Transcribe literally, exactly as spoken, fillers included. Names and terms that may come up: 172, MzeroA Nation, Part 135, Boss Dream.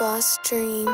Boss Dream.